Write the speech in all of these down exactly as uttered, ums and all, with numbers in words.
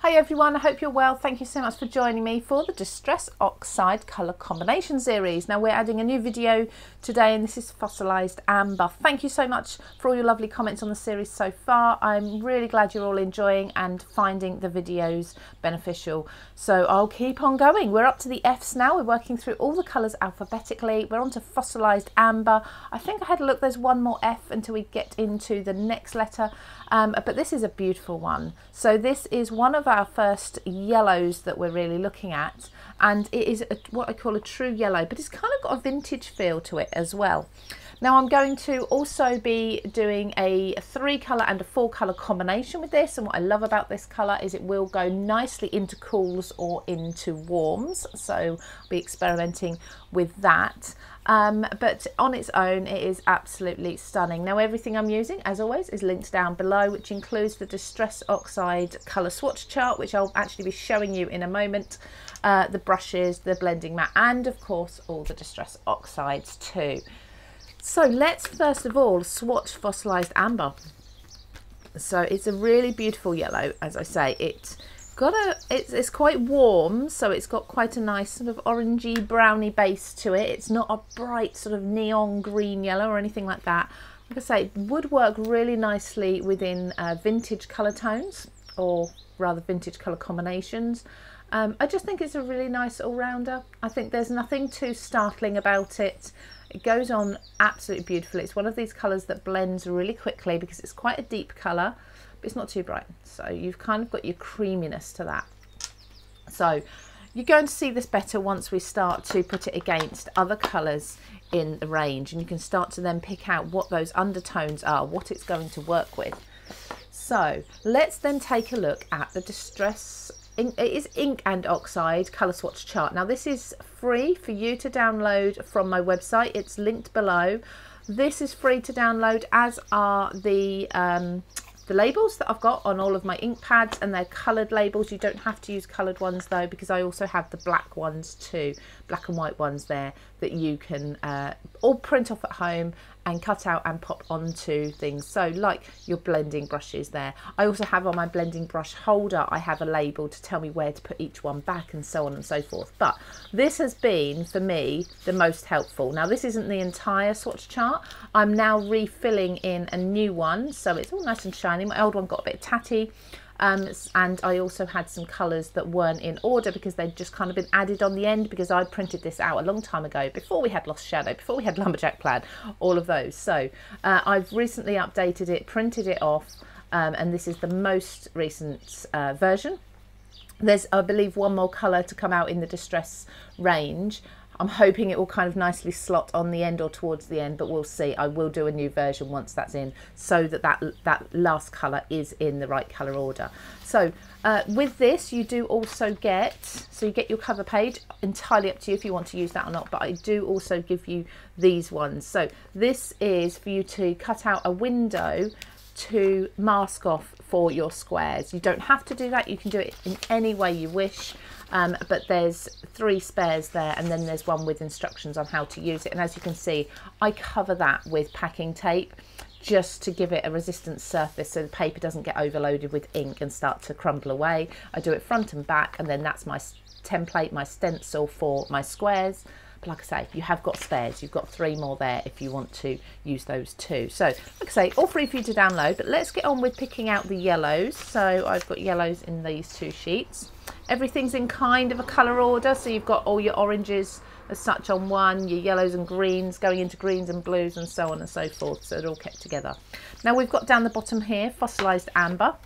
Hey everyone, I hope you're well. Thank you so much for joining me for the Distress Oxide colour combination series. Now we're adding a new video today and this is Fossilized Amber. Thank you so much for all your lovely comments on the series so far. I'm really glad you're all enjoying and finding the videos beneficial. So I'll keep on going. We're up to the F's now. We're working through all the colours alphabetically. We're on to Fossilized Amber. I think I had a look, there's one more F until we get into the next letter. Um, but this is a beautiful one. So this is one of our first yellows that we're really looking at, and it is a, what I call a true yellow, but it's kind of got a vintage feel to it as well. Now I'm going to also be doing a three colour and a four colour combination with this, and what I love about this colour is it will go nicely into cools or into warms, so I'll be experimenting with that. Um, but on its own it is absolutely stunning. Now everything I'm using as always is linked down below, which includes the Distress Oxide colour swatch chart, which I'll actually be showing you in a moment, uh, the brushes, the blending mat, and of course all the Distress Oxides too. So let's first of all swatch Fossilized Amber. So it's a really beautiful yellow, as I say. It's got a it's, it's quite warm, so it's got quite a nice sort of orangey browny base to it. It's not a bright sort of neon green yellow or anything like that. Like I say, it would work really nicely within uh, vintage color tones, or rather vintage color combinations. um, I just think it's a really nice all-rounder. I think there's nothing too startling about it. It goes on absolutely beautifully. It's one of these colors that blends really quickly because it's quite a deep color, but it's not too bright, so you've kind of got your creaminess to that. So you're going to see this better once we start to put it against other colours in the range, and you can start to then pick out what those undertones are, what it's going to work with. So let's then take a look at the Distress Ink. It is Ink and Oxide colour swatch chart. Now this is free for you to download from my website. It's linked below. This is free to download, as are the um, the labels that I've got on all of my ink pads, and they're coloured labels. You don't have to use coloured ones though, because I also have the black ones too, black and white ones there that you can uh, all print off at home and cut out and pop onto things, so like your blending brushes there. I also have on my blending brush holder, I have a label to tell me where to put each one back and so on and so forth. But this has been for me the most helpful. Now this isn't the entire swatch chart, I'm now refilling in a new one, so it's all nice and shiny. My old one got a bit tatty, um, and I also had some colours that weren't in order because they'd just kind of been added on the end, because I printed this out a long time ago, before we had Lost Shadow, before we had Lumberjack Plaid, all of those. So uh, I've recently updated it, printed it off, um, and this is the most recent uh, version. There's, I believe, one more colour to come out in the Distress range. I'm hoping it will kind of nicely slot on the end or towards the end, but we'll see. I will do a new version once that's in, so that that, that last colour is in the right colour order. So uh, with this, you do also get, so you get your cover page, entirely up to you if you want to use that or not, but I do also give you these ones. So this is for you to cut out a window to mask off for your squares. You don't have to do that, you can do it in any way you wish. Um, but there's three spares there, and then there's one with instructions on how to use it, and as you can see I cover that with packing tape just to give it a resistant surface so the paper doesn't get overloaded with ink and start to crumble away. I do it front and back, and then that's my template, my stencil for my squares. But like I say, you have got spares, you've got three more there if you want to use those too. So like I say, all free for you to download, but let's get on with picking out the yellows. So I've got yellows in these two sheets. Everything's in kind of a colour order, so you've got all your oranges as such on one, your yellows and greens going into greens and blues and so on and so forth, so they're all kept together. Now we've got down the bottom here Fossilized Amber,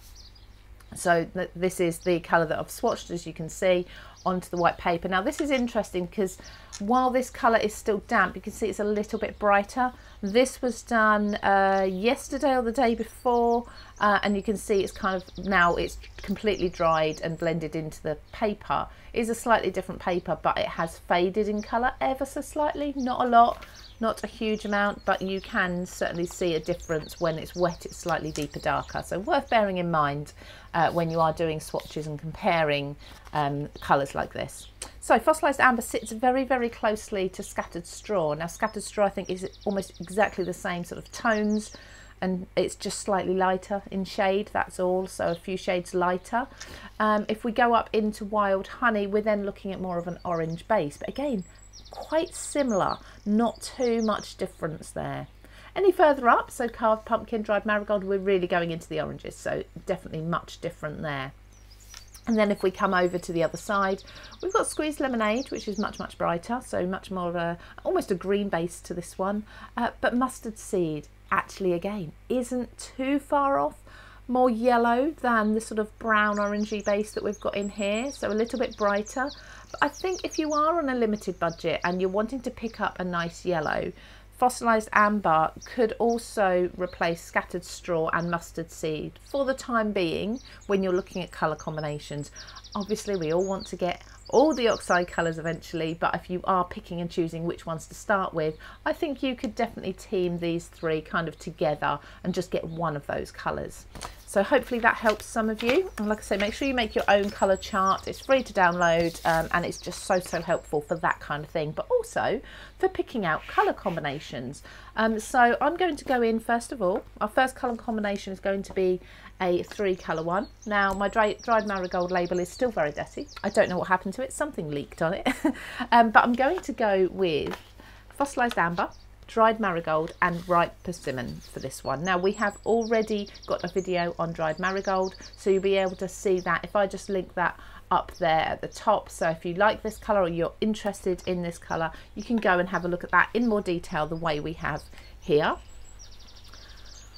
so th this is the colour that I've swatched, as you can see, onto the white paper. Now this is interesting because while this colour is still damp, you can see it's a little bit brighter. This was done uh, yesterday or the day before, uh, and you can see it's kind of, now it's completely dried and blended into the paper. It is a slightly different paper, but it has faded in colour ever so slightly, not a lot, not a huge amount, but you can certainly see a difference. When it's wet it's slightly deeper, darker, so worth bearing in mind uh, when you are doing swatches and comparing um, colours like this. So Fossilized Amber sits very, very closely to Scattered Straw. Now Scattered Straw I think is almost exactly the same sort of tones and it's just slightly lighter in shade, that's all, so a few shades lighter. Um, if we go up into Wild Honey, we're then looking at more of an orange base, but again, quite similar, not too much difference there. Any further up, so Carved Pumpkin, Dried Marigold, we're really going into the oranges, so definitely much different there. And then if we come over to the other side, we've got Squeezed Lemonade, which is much, much brighter, so much more of a, almost a green base to this one. Uh, but Mustard Seed, actually, again, isn't too far off, more yellow than the sort of brown orangey base that we've got in here, so a little bit brighter. But I think if you are on a limited budget and you're wanting to pick up a nice yellow, Fossilized Amber could also replace Scattered Straw and Mustard Seed for the time being when you're looking at colour combinations. Obviously we all want to get all the oxide colours eventually, but if you are picking and choosing which ones to start with, I think you could definitely team these three kind of together and just get one of those colours. So hopefully that helps some of you. And like I say, make sure you make your own colour chart. It's free to download, um, and it's just so, so helpful for that kind of thing, but also for picking out colour combinations. Um, so I'm going to go in first of all. Our first colour combination is going to be a three colour one. Now my dry, Dried Marigold label is still very dirty. I don't know what happened to it. Something leaked on it. um, but I'm going to go with Fossilized Amber, Dried Marigold and Ripe Persimmon for this one. Now we have already got a video on Dried Marigold, so you'll be able to see that if I just link that up there at the top. So if you like this colour or you're interested in this colour, you can go and have a look at that in more detail the way we have here.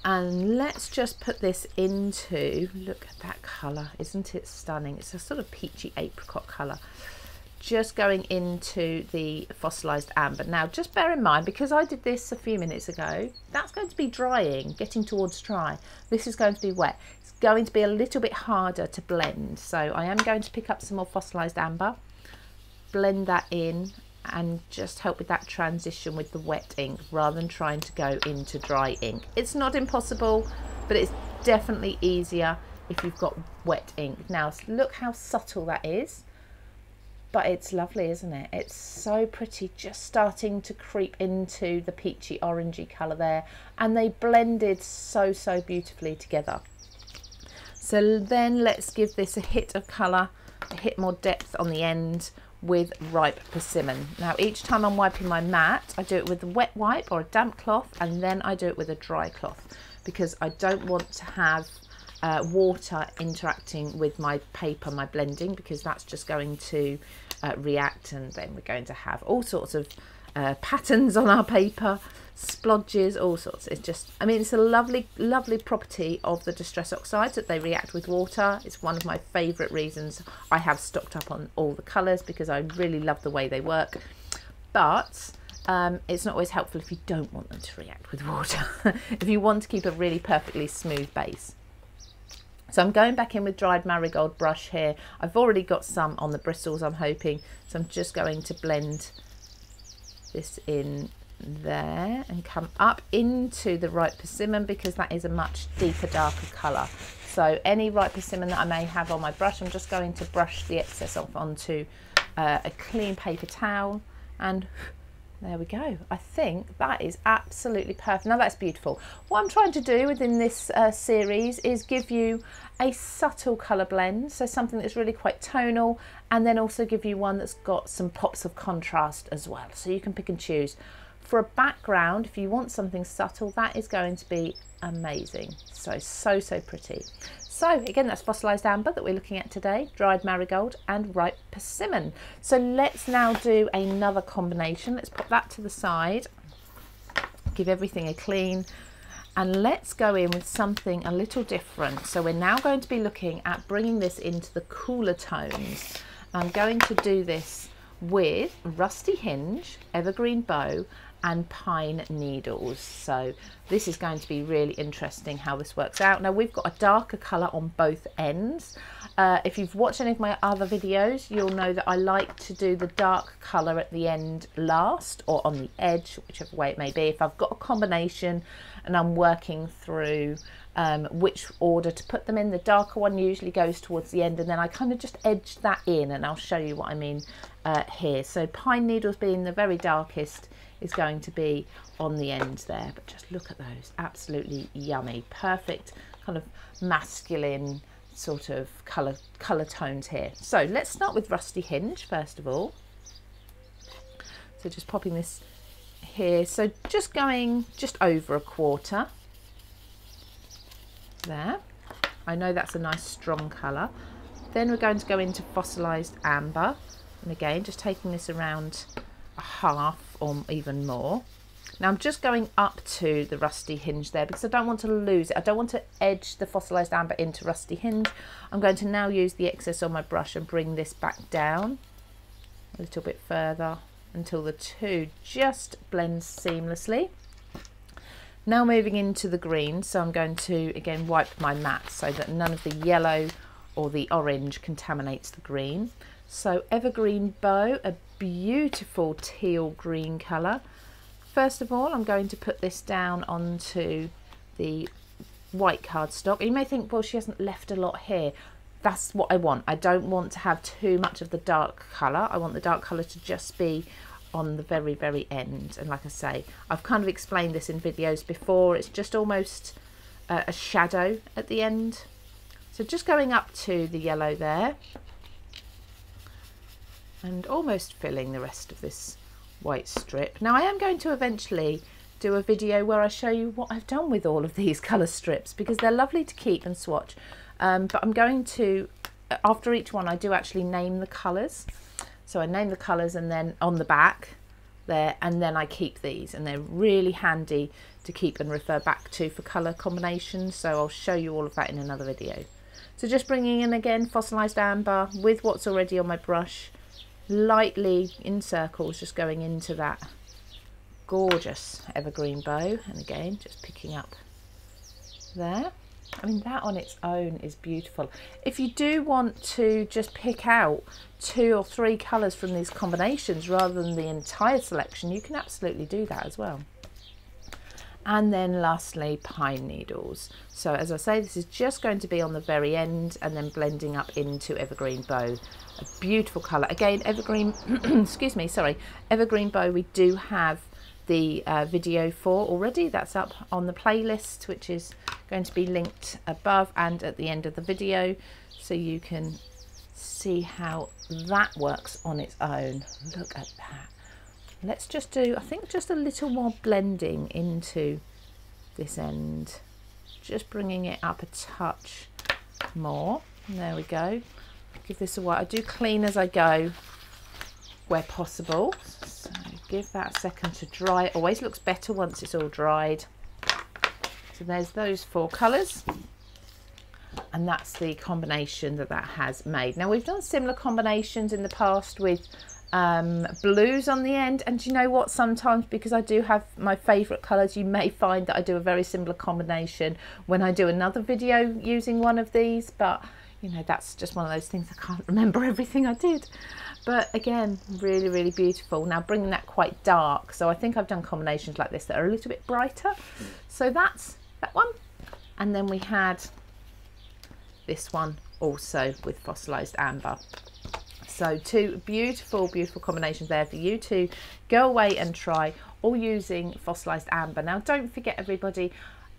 And let's just put this into, look at that colour, isn't it stunning? It's a sort of peachy apricot colour. Just going into the Fossilized Amber. Now just bear in mind, because I did this a few minutes ago, that's going to be drying, getting towards dry. This is going to be wet. It's going to be a little bit harder to blend. So I am going to pick up some more Fossilized Amber, blend that in and just help with that transition with the wet ink rather than trying to go into dry ink. It's not impossible, but it's definitely easier if you've got wet ink. Now look how subtle that is. But it's lovely, isn't it? It's so pretty, just starting to creep into the peachy orangey colour there, and they blended so, so beautifully together. So then let's give this a hit of colour, a hit more depth on the end with Ripe Persimmon. Now each time I'm wiping my mat, I do it with a wet wipe or a damp cloth, and then I do it with a dry cloth because I don't want to have Uh, water interacting with my paper, my blending, because that's just going to uh, react, and then we're going to have all sorts of uh, patterns on our paper, splodges, all sorts. It's just, I mean, it's a lovely, lovely property of the Distress Oxides that they react with water. It's one of my favourite reasons I have stocked up on all the colours, because I really love the way they work. But Um, it's not always helpful if you don't want them to react with water, if you want to keep a really perfectly smooth base. So I'm going back in with Dried Marigold brush here. I've already got some on the bristles, I'm hoping. So I'm just going to blend this in there and come up into the Ripe Persimmon, because that is a much deeper, darker colour. So any Ripe Persimmon that I may have on my brush, I'm just going to brush the excess off onto uh, a clean paper towel, and there we go. I think that is absolutely perfect. Now that's beautiful. What I'm trying to do within this uh, series is give you a subtle colour blend, so something that's really quite tonal, and then also give you one that's got some pops of contrast as well, so you can pick and choose. For a background, if you want something subtle, that is going to be amazing. So, so, so pretty. So again, that's Fossilized Amber that we're looking at today, Dried Marigold and Ripe Persimmon. So let's now do another combination. Let's pop that to the side, give everything a clean, and let's go in with something a little different. So we're now going to be looking at bringing this into the cooler tones. I'm going to do this with Rusty Hinge, Evergreen Bough and Pine Needles. So this is going to be really interesting how this works out. Now we've got a darker colour on both ends. Uh, if you've watched any of my other videos, you'll know that I like to do the dark colour at the end last, or on the edge, whichever way it may be. If I've got a combination and I'm working through um, which order to put them in, the darker one usually goes towards the end, and then I kind of just edge that in, and I'll show you what I mean uh, here. So Pine Needles being the very darkest is going to be on the end there. But just look at those, absolutely yummy, perfect kind of masculine sort of color color tones here. So let's start with Rusty Hinge first of all. So just popping this here, so just going just over a quarter there. I know that's a nice strong color. Then we're going to go into Fossilized Amber, and again just taking this around a half or even more. Now I'm just going up to the Rusty Hinge there because I don't want to lose it. I don't want to edge the Fossilized Amber into Rusty Hinge. I'm going to now use the excess on my brush and bring this back down a little bit further until the two just blend seamlessly. Now moving into the green, so I'm going to again wipe my mat so that none of the yellow or the orange contaminates the green. So Evergreen Bough, a beautiful teal green colour. First of all, I'm going to put this down onto the white cardstock. You may think, well, she hasn't left a lot here. That's what I want. I don't want to have too much of the dark colour. I want the dark colour to just be on the very, very end. And like I say, I've kind of explained this in videos before. It's just almost uh, a shadow at the end. So just going up to the yellow there and almost filling the rest of this white strip. Now I am going to eventually do a video where I show you what I've done with all of these colour strips because they're lovely to keep and swatch, um, but I'm going to, after each one I do actually name the colours. So I name the colours and then on the back there, and then I keep these, and they're really handy to keep and refer back to for colour combinations, so I'll show you all of that in another video. So just bringing in again Fossilized Amber with what's already on my brush, lightly in circles, just going into that gorgeous Evergreen Bough, and again just picking up there. I mean, that on its own is beautiful. If you do want to just pick out two or three colours from these combinations rather than the entire selection, you can absolutely do that as well. And then lastly, Pine Needles. So as I say, this is just going to be on the very end and then blending up into Evergreen Bough. A beautiful colour. Again, Evergreen, excuse me, sorry, Evergreen Bough we do have the uh, video for already. That's up on the playlist, which is going to be linked above and at the end of the video. So you can see how that works on its own. Look at that. Let's just do, I think, just a little more blending into this end, just bringing it up a touch more. And there we go. Give this a while. I do clean as I go where possible, so give that a second to dry. It always looks better once it's all dried. So there's those four colours, and that's the combination that that has made. Now we've done similar combinations in the past with Um, blues on the end, and you know what, sometimes because I do have my favourite colours, you may find that I do a very similar combination when I do another video using one of these, but you know, that's just one of those things, I can't remember everything I did. But again, really really beautiful. Now bringing that quite dark, so I think I've done combinations like this that are a little bit brighter. So that's that one, and then we had this one also with Fossilized Amber. So two beautiful, beautiful combinations there for you to go away and try, all using Fossilized Amber. Now don't forget everybody,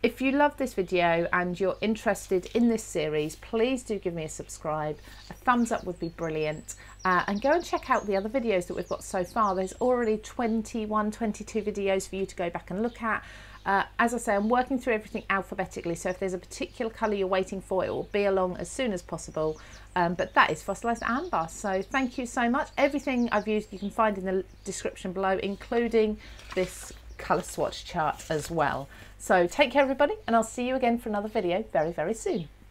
if you love this video and you're interested in this series, please do give me a subscribe. A thumbs up would be brilliant. Uh, and go and check out the other videos that we've got so far. There's already twenty-one, twenty-two videos for you to go back and look at. Uh, as I say, I'm working through everything alphabetically, so if there's a particular colour you're waiting for, it will be along as soon as possible. Um, but that is Fossilized Amber, so thank you so much. Everything I've used you can find in the description below, including this colour swatch chart as well. So take care everybody, and I'll see you again for another video very, very soon.